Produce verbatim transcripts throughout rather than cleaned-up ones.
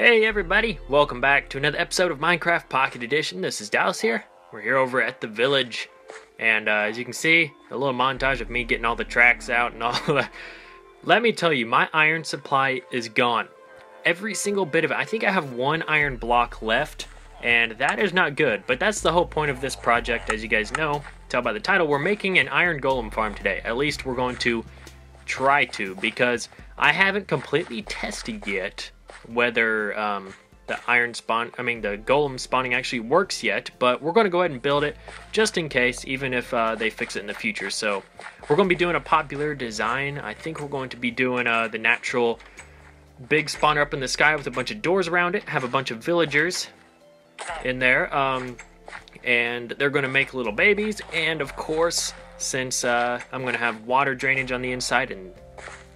Hey everybody, welcome back to another episode of Minecraft Pocket Edition. This is Dallas here. We're here over at the village, and uh, as you can see, a little montage of me getting all the tracks out and all that. Let me tell you, my iron supply is gone. Every single bit of it. I think I have one iron block left, and that is not good, but that's the whole point of this project, as you guys know. Tell by the title, we're making an iron golem farm today. At least we're going to try to, because I haven't completely tested yet whether um, the iron spawn, I mean the golem spawning actually works yet, but we're going to go ahead and build it just in case, even if uh, they fix it in the future. So we're going to be doing a popular design. I think we're going to be doing uh, the natural big spawner up in the sky with a bunch of doors around it, have a bunch of villagers in there, um, and they're going to make little babies. And of course, since uh, I'm going to have water drainage on the inside, and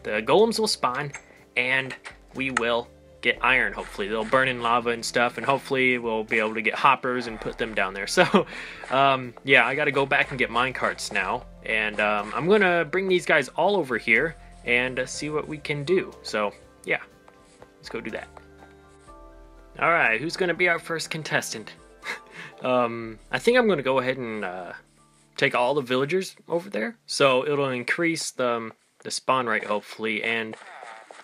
the golems will spawn, and we will get iron. Hopefully they'll burn in lava and stuff, and hopefully we'll be able to get hoppers and put them down there. So um yeah, I gotta go back and get mine carts now, and um I'm gonna bring these guys all over here and uh, see what we can do. So yeah, let's go do that. All right, who's gonna be our first contestant? um I think I'm gonna go ahead and uh take all the villagers over there, so it'll increase the um, the spawn rate hopefully. And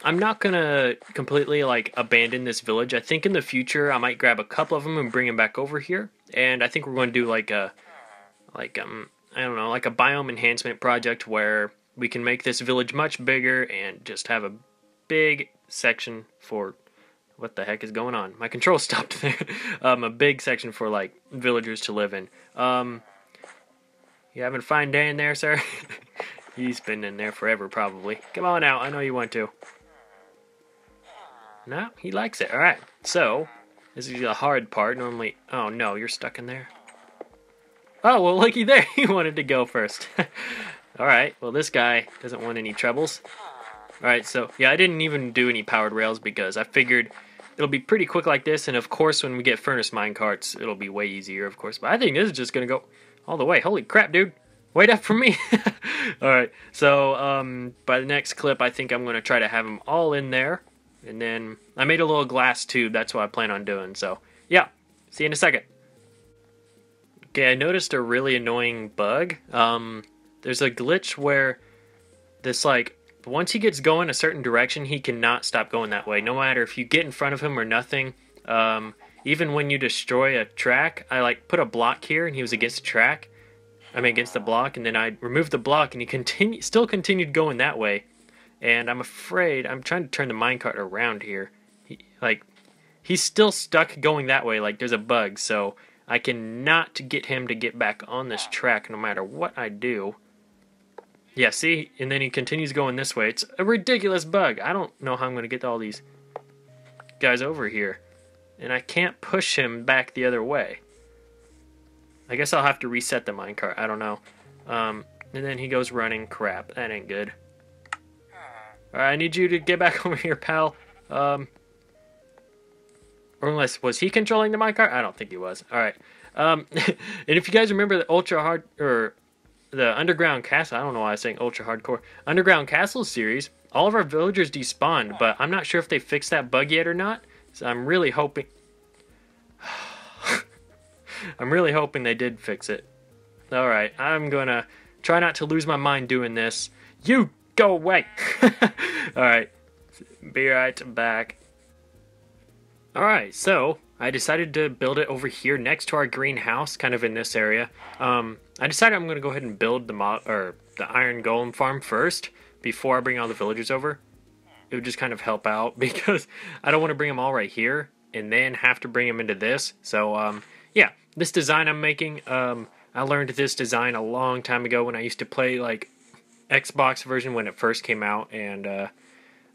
I'm not gonna completely like abandon this village. I think in the future I might grab a couple of them and bring them back over here. And I think we're going to do like a, like um, I don't know, like a biome enhancement project where we can make this village much bigger and just have a big section for what the heck is going on. My control stopped there. um, a big section for like villagers to live in. Um, you having a fine day in there, sir? He's been in there forever, probably. Come on out. I know you want to. No, he likes it. All right, so this is the hard part. Normally, oh no, you're stuck in there. Oh, well, looky there. He wanted to go first. All right, well, this guy doesn't want any troubles. All right, so yeah, I didn't even do any powered rails because I figured it'll be pretty quick like this. And of course, when we get furnace minecarts, it'll be way easier, of course. But I think this is just going to go all the way. Holy crap, dude. Wait up for me. All right, so um, by the next clip, I think I'm going to try to have them all in there. And then I made a little glass tube. That's what I plan on doing. So yeah, see you in a second. Okay, I noticed a really annoying bug. Um, there's a glitch where this, like, once he gets going a certain direction, he cannot stop going that way. No matter if you get in front of him or nothing. Um, even when you destroy a track, I like put a block here and he was against the track. I mean against the block, and then I removed the block and he continue still continued going that way. And I'm afraid, I'm trying to turn the minecart around here. He, like, he's still stuck going that way. Like, there's a bug, so I cannot get him to get back on this track no matter what I do. Yeah, see? And then he continues going this way. It's a ridiculous bug. I don't know how I'm going to get all these guys over here. And I can't push him back the other way. I guess I'll have to reset the minecart. I don't know. Um, and then he goes running. Crap, that ain't good. Alright, I need you to get back over here, pal. Um, or unless, was he controlling the minecart? I don't think he was. Alright. Um, and if you guys remember the ultra hard, or the underground castle, I don't know why I was saying ultra hardcore, underground castle series, all of our villagers despawned, but I'm not sure if they fixed that bug yet or not. So I'm really hoping, I'm really hoping they did fix it. Alright, I'm gonna try not to lose my mind doing this. You go away. Alright, be right back. Alright, so I decided to build it over here next to our greenhouse, kind of in this area. Um, I decided I'm going to go ahead and build the mo or the iron golem farm first before I bring all the villagers over. It would just kind of help out because I don't want to bring them all right here and then have to bring them into this. So um, yeah, this design I'm making, um, I learned this design a long time ago when I used to play like Xbox version when it first came out, and uh,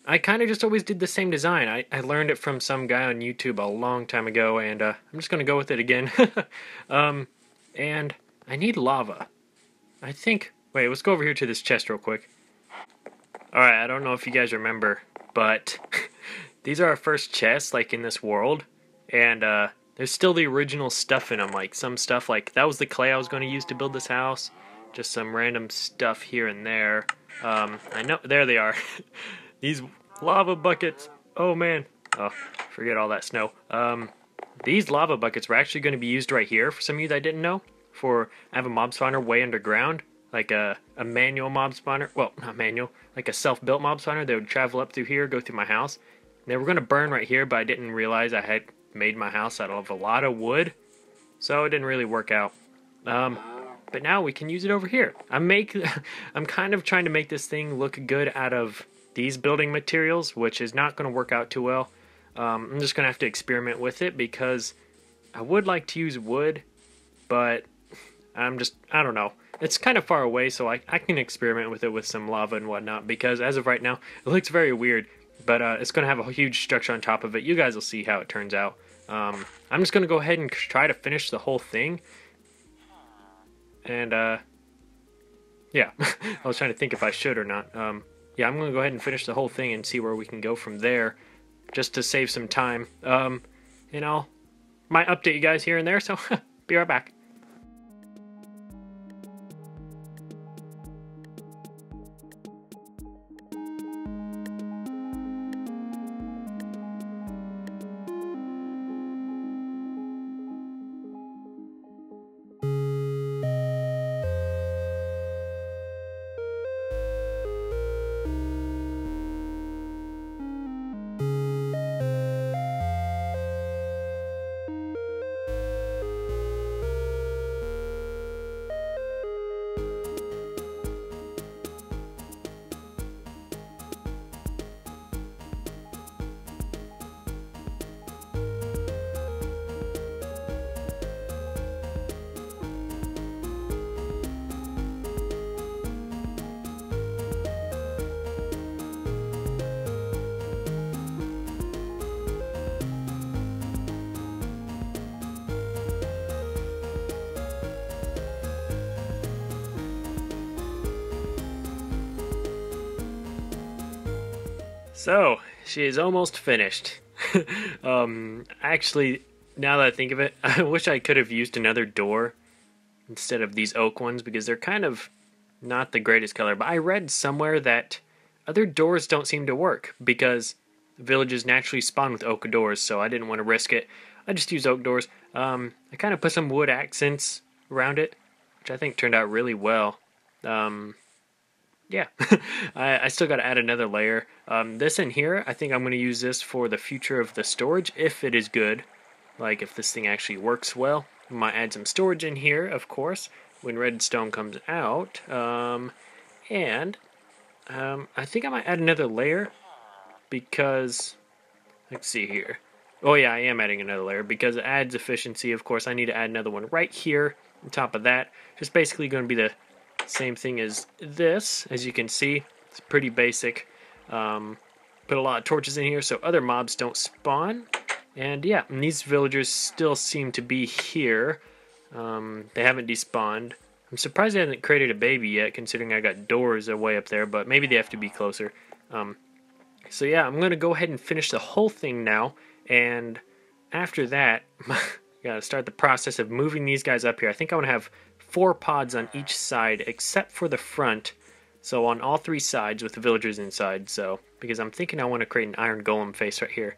I kind of just always did the same design. I, I learned it from some guy on YouTube a long time ago, and uh, I'm just gonna go with it again. um, and I need lava, I think. Wait, let's go over here to this chest real quick. Alright, I don't know if you guys remember, but these are our first chests like in this world, and uh, there's still the original stuff in them, like some stuff like that was the clay I was going to use to build this house. Just some random stuff here and there. Um, I know, there they are. These lava buckets. Oh man. Oh, forget all that snow. Um, these lava buckets were actually going to be used right here, for some of you that didn't know. For I have a mob spawner way underground, like a, a manual mob spawner. Well, not manual, like a self-built mob spawner. They would travel up through here, go through my house. They were going to burn right here, but I didn't realize I had made my house out of a lot of wood, so it didn't really work out. Um, but now we can use it over here. I make, I'm kind of trying to make this thing look good out of these building materials, which is not going to work out too well. Um, I'm just going to have to experiment with it because I would like to use wood, but I'm just, I don't know. It's kind of far away, so I, I can experiment with it with some lava and whatnot because as of right now, it looks very weird. But uh, it's going to have a huge structure on top of it. You guys will see how it turns out. Um, I'm just going to go ahead and try to finish the whole thing. And, uh, yeah. I was trying to think if I should or not. Um, yeah, I'm going to go ahead and finish the whole thing and see where we can go from there. Just to save some time. Um, you know, might update you guys here and there. So, be right back. So, she is almost finished. um, actually, now that I think of it, I wish I could have used another door instead of these oak ones because they're kind of not the greatest color. But I read somewhere that other doors don't seem to work because villages naturally spawn with oak doors, so I didn't want to risk it. I just used oak doors. Um, I kind of put some wood accents around it, which I think turned out really well. Um... Yeah, I, I still got to add another layer. Um, this in here, I think I'm going to use this for the future of the storage, if it is good. Like, if this thing actually works well. We might add some storage in here, of course, when redstone comes out. Um, and um, I think I might add another layer because... Let's see here. Oh yeah, I am adding another layer because it adds efficiency, of course. I need to add another one right here on top of that. It's basically going to be the... same thing as this, as you can see. It's pretty basic. Um, put a lot of torches in here so other mobs don't spawn. And yeah, and these villagers still seem to be here. Um, they haven't despawned. I'm surprised they haven't created a baby yet, considering I got doors away up there, but maybe they have to be closer. Um, so yeah, I'm going to go ahead and finish the whole thing now. And after that, I got to start the process of moving these guys up here. I think I want to have four pods on each side except for the front, so on all three sides with the villagers inside. So because I'm thinking I want to create an iron golem face right here.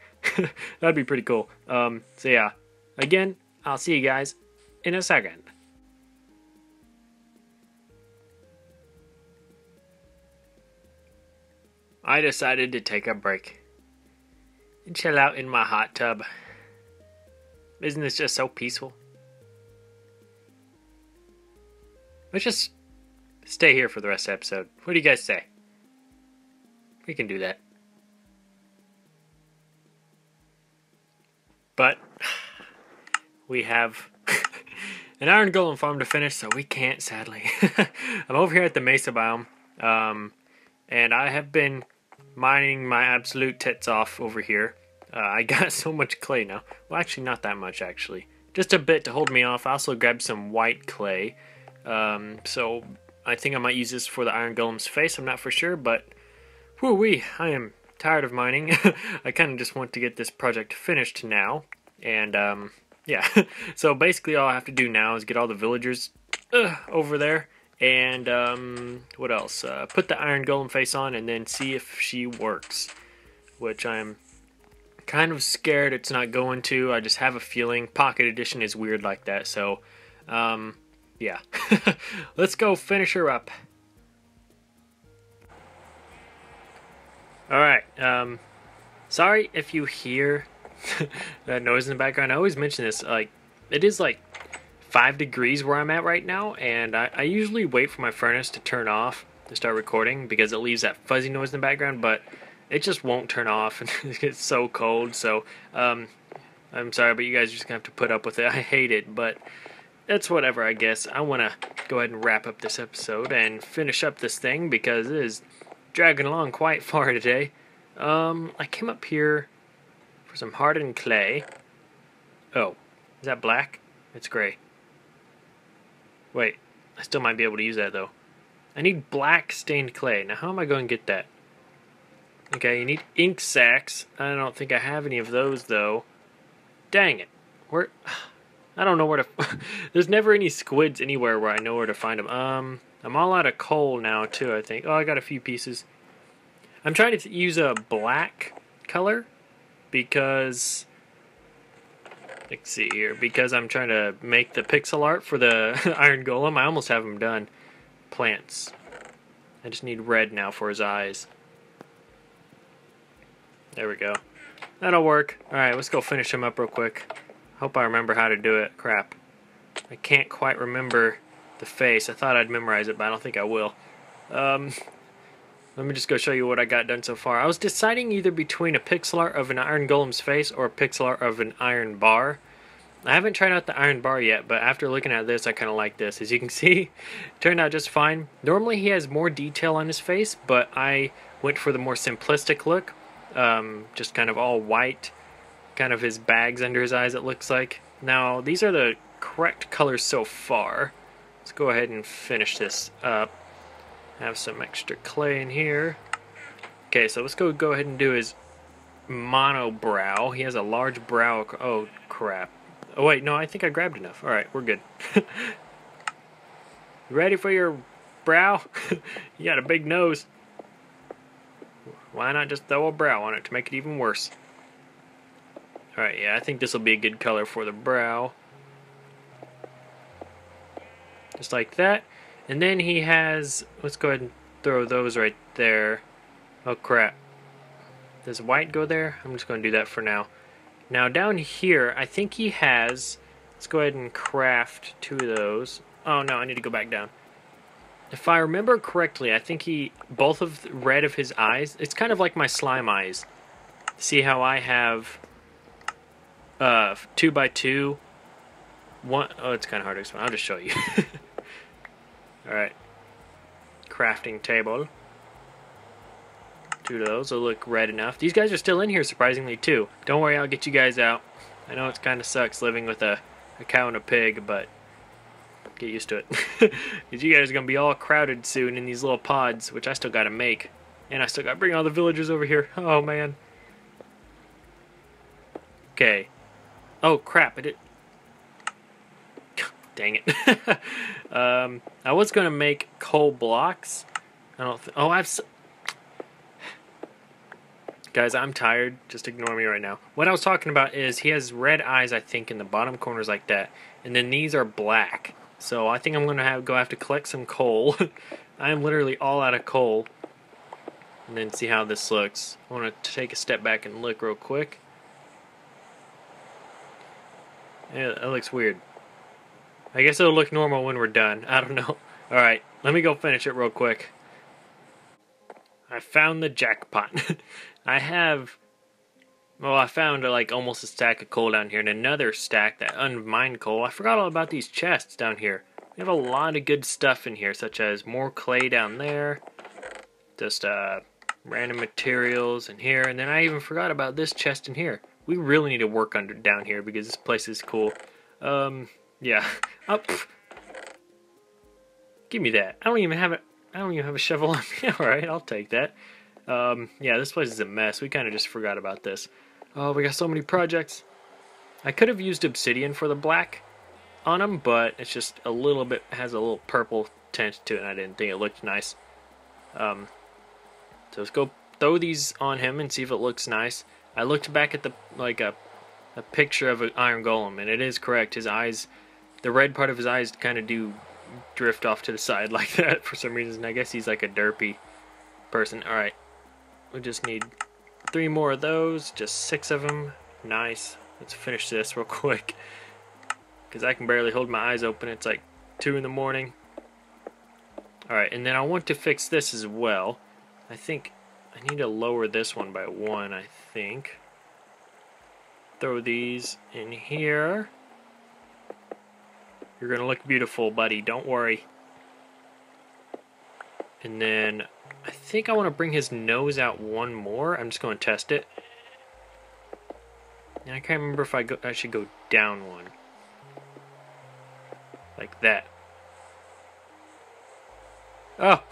That'd be pretty cool. Um, so yeah, again, I'll see you guys in a second. I decided to take a break and chill out in my hot tub. Isn't this just so peaceful? Let's just stay here for the rest of the episode. What do you guys say? We can do that. But we have an iron golem farm to finish, so we can't, sadly. I'm over here at the mesa biome, um, and I have been mining my absolute tits off over here. Uh, I got so much clay now. Well, actually, not that much, actually. Just a bit to hold me off. I also grabbed some white clay. Um, so I think I might use this for the iron golem's face. I'm not for sure, but whoo-wee, I am tired of mining. I kind of just want to get this project finished now, and um, yeah. So basically all I have to do now is get all the villagers uh, over there, and um, what else? Uh, put the iron golem face on and then see if she works, which I'm Kind of scared it's not going to. I just have a feeling Pocket Edition is weird like that, so um yeah. Let's go finish her up. Alright, um sorry if you hear that noise in the background. I always mention this, like it is like five degrees where I'm at right now, and I, I usually wait for my furnace to turn off to start recording because it leaves that fuzzy noise in the background, but it just won't turn off and it gets so cold, so um, I'm sorry, but you guys are just going to have to put up with it. I hate it, but that's whatever, I guess. I want to go ahead and wrap up this episode and finish up this thing because it is dragging along quite far today. Um, I came up here for some hardened clay. Oh, is that black? It's gray. Wait, I still might be able to use that though. I need black stained clay. Now how am I going to get that? Okay, you need ink sacks. I don't think I have any of those, though. Dang it. Where? I don't know where to... There's never any squids anywhere where I know where to find them. Um, I'm all out of coal now, too, I think. Oh, I got a few pieces. I'm trying to use a black color because... Let's see here. Because I'm trying to make the pixel art for the Iron Golem. I almost have them done. Plants. I just need red now for his eyes. There we go. That'll work. Alright, let's go finish him up real quick. Hope I remember how to do it. Crap. I can't quite remember the face. I thought I'd memorize it, but I don't think I will. Um, let me just go show you what I got done so far. I was deciding either between a pixel art of an iron golem's face or a pixel art of an iron bar. I haven't tried out the iron bar yet, but after looking at this, I kind of like this. As you can see, it turned out just fine. Normally he has more detail on his face, but I went for the more simplistic look. Um, just kind of all white, kind of his bags under his eyes, it looks like. Now, these are the correct colors so far. Let's go ahead and finish this up. Have some extra clay in here. Okay, so let's go go ahead and do his mono brow. He has a large brow. Oh, crap. Oh, wait, no, I think I grabbed enough. All right, we're good. Ready for your brow? You got a big nose. Why not just throw a brow on it to make it even worse? Alright, yeah, I think this will be a good color for the brow. Just like that. And then he has... Let's go ahead and throw those right there. Oh, crap. Does white go there? I'm just going to do that for now. Now, down here, I think he has... Let's go ahead and craft two of those. Oh, no, I need to go back down. If I remember correctly, I think he, both of the red of his eyes, it's kind of like my slime eyes. See how I have uh, two by two, one, oh, it's kind of hard to explain. I'll just show you. All right, crafting table. Two of those will look red enough. These guys are still in here, surprisingly, too. Don't worry, I'll get you guys out. I know it kind of sucks living with a, a cow and a pig, but... Get used to it. Because you guys are going to be all crowded soon in these little pods, which I still got to make. And I still got to bring all the villagers over here. Oh, man. Okay. Oh, crap. I did... Dang it. um, I was going to make coal blocks. I don't think... Oh, I've... Guys, I'm tired. Just ignore me right now. What I was talking about is he has red eyes, I think, in the bottom corners like that. And then these are black. So I think I'm going to have go have to collect some coal. I am literally all out of coal. And then see how this looks. I want to take a step back and look real quick. Yeah, that looks weird. I guess it'll look normal when we're done. I don't know. Alright, let me go finish it real quick. I found the jackpot. I have... Well, I found like almost a stack of coal down here and another stack that unmined coal. I forgot all about these chests down here. We have a lot of good stuff in here, such as more clay down there, just uh, random materials in here, and then I even forgot about this chest in here. We really need to work under down here because this place is cool. Um, yeah. Oh, pff. Give me that. I don't even have a. I don't even have a shovel on me. All right, I'll take that. Um, yeah, this place is a mess. We kind of just forgot about this. Oh, we got so many projects. I could have used obsidian for the black on them, but it's just a little bit, has a little purple tint to it, and I didn't think it looked nice. Um, so let's go throw these on him and see if it looks nice. I looked back at the like a a picture of an iron golem, and it is correct. His eyes, the red part of his eyes, kind of do drift off to the side like that for some reason. And I guess he's like a derpy person. All right, we just need three more of those. Just six of them. Nice. Let's finish this real quick because I can barely hold my eyes open. It's like two in the morning. All right, and then I want to fix this as well. I think I need to lower this one by one. I think. Throw these in here. You're gonna look beautiful, buddy, don't worry. And then I think I want to bring his nose out one more. I'm just gonna test it. And I can't remember if I go, I should go down one like that. Oh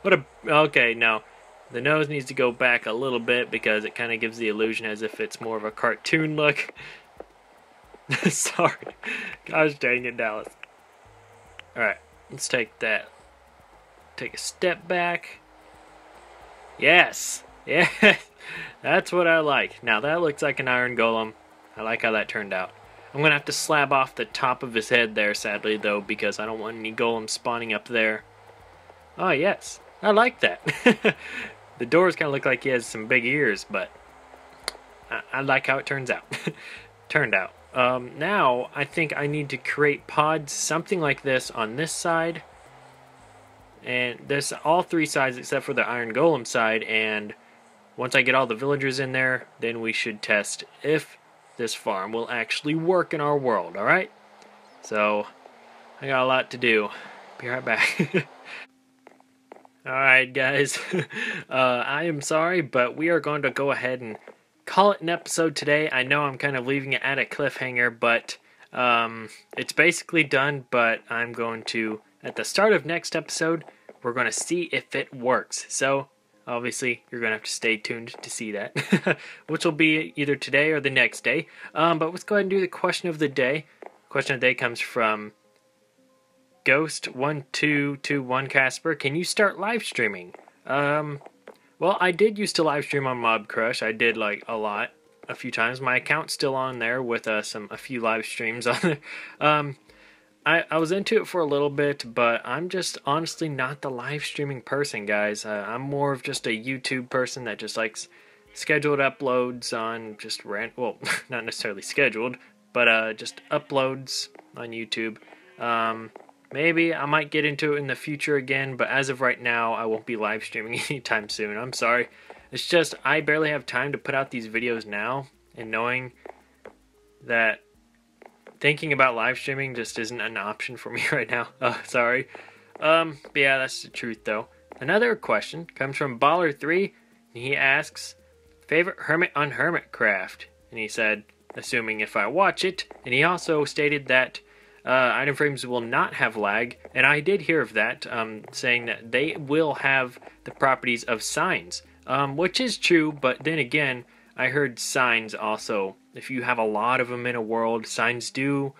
what a okay, no, the nose needs to go back a little bit because it kind of gives the illusion as if it's more of a cartoon look. Sorry. Gosh dang it, Dallas. Alright, let's take that. Take a step back. Yes! Yeah! That's what I like. Now that looks like an iron golem. I like how that turned out. I'm going to have to slab off the top of his head there, sadly, though, because I don't want any golems spawning up there. Oh, yes. I like that. The doors kind of look like he has some big ears, but I, I like how it turns out. Turned out. Um, now, I think I need to create pods, something like this, on this side. And there's all three sides except for the Iron Golem side, and once I get all the villagers in there, then we should test if this farm will actually work in our world, alright? So, I got a lot to do. Be right back. Alright guys, uh, I am sorry, but we are going to go ahead and call it an episode today. I know I'm kind of leaving it at a cliffhanger, but um, it's basically done, but I'm going to, at the start of next episode, we're going to see if it works. So, obviously, you're going to have to stay tuned to see that, which will be either today or the next day. Um, but let's go ahead and do the question of the day. Question of the day comes from Ghost one two two one Casper, can you start live streaming? Um, well, I did used to live stream on Mob Crush. I did like a lot, a few times. My account's still on there with uh, some a few live streams on there. Um, I I was into it for a little bit, but I'm just honestly not the live streaming person, guys. Uh, I'm more of just a YouTube person that just likes scheduled uploads on just ran well, not necessarily scheduled, but uh, just uploads on YouTube. Um. Maybe I might get into it in the future again, but as of right now, I won't be live streaming anytime soon. I'm sorry. It's just I barely have time to put out these videos now, and knowing that thinking about live streaming just isn't an option for me right now. Uh, sorry. Um, but yeah, that's the truth, though. Another question comes from Baller three, and he asks, favorite hermit on Hermitcraft? And he said, assuming if I watch it, and he also stated that Uh, item frames will not have lag, and I did hear of that, um, saying that they will have the properties of signs, um, which is true, but then again, I heard signs also, if you have a lot of them in a world, signs do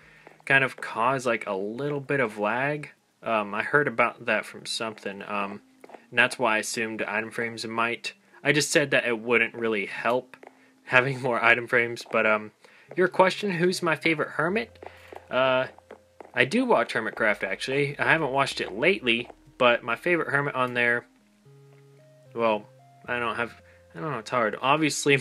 kind of cause like a little bit of lag. Um, I heard about that from something, um, and that's why I assumed item frames might. I just said that it wouldn't really help having more item frames, but um, your question, who's my favorite hermit? Uh... I do watch Hermitcraft, actually. I haven't watched it lately, but my favorite hermit on there, well, I don't have, I don't know, it's hard. Obviously,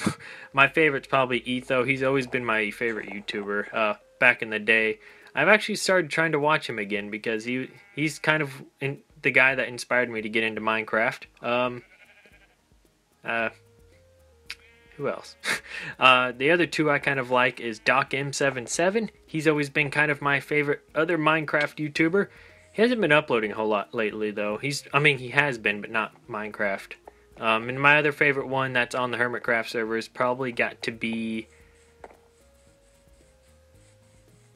my favorite's probably Etho. He's always been my favorite YouTuber uh, back in the day. I've actually started trying to watch him again because he he's kind of in, the guy that inspired me to get into Minecraft. Um, uh, Who else? Uh, the other two I kind of like is Doc M seventy-seven. He's always been kind of my favorite other Minecraft YouTuber. He hasn't been uploading a whole lot lately, though. He's, I mean, he has been, but not Minecraft. Um, and my other favorite one that's on the Hermitcraft server is probably got to be...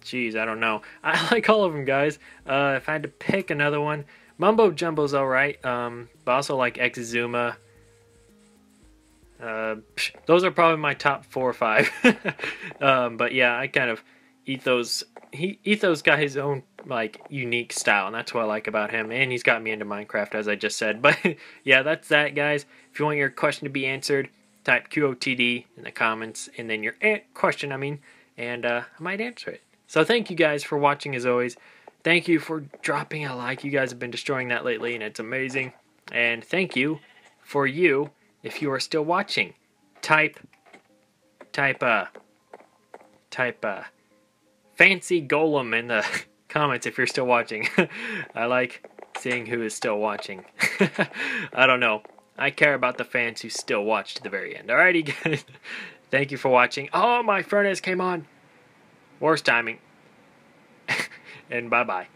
Jeez, I don't know. I like all of them, guys. Uh, if I had to pick another one, Mumbo Jumbo's alright, um, but I also like Exzuma. Uh, those are probably my top four or five. um, but yeah, I kind of Etho's he Etho's got his own like unique style, and that's what I like about him. And he's got me into Minecraft, as I just said. But yeah, that's that, guys. If you want your question to be answered, type Q O T D in the comments and then your question, I mean, and uh, I might answer it. So thank you guys for watching as always. Thank you for dropping a like. You guys have been destroying that lately and it's amazing. And thank you for you if you are still watching. Type, type, uh, type, uh, fancy golem in the comments if you're still watching. I like seeing who is still watching. I don't know. I care about the fans who still watch to the very end. Alrighty, guys. Thank you for watching. Oh, my furnace came on. Worst timing. And bye-bye.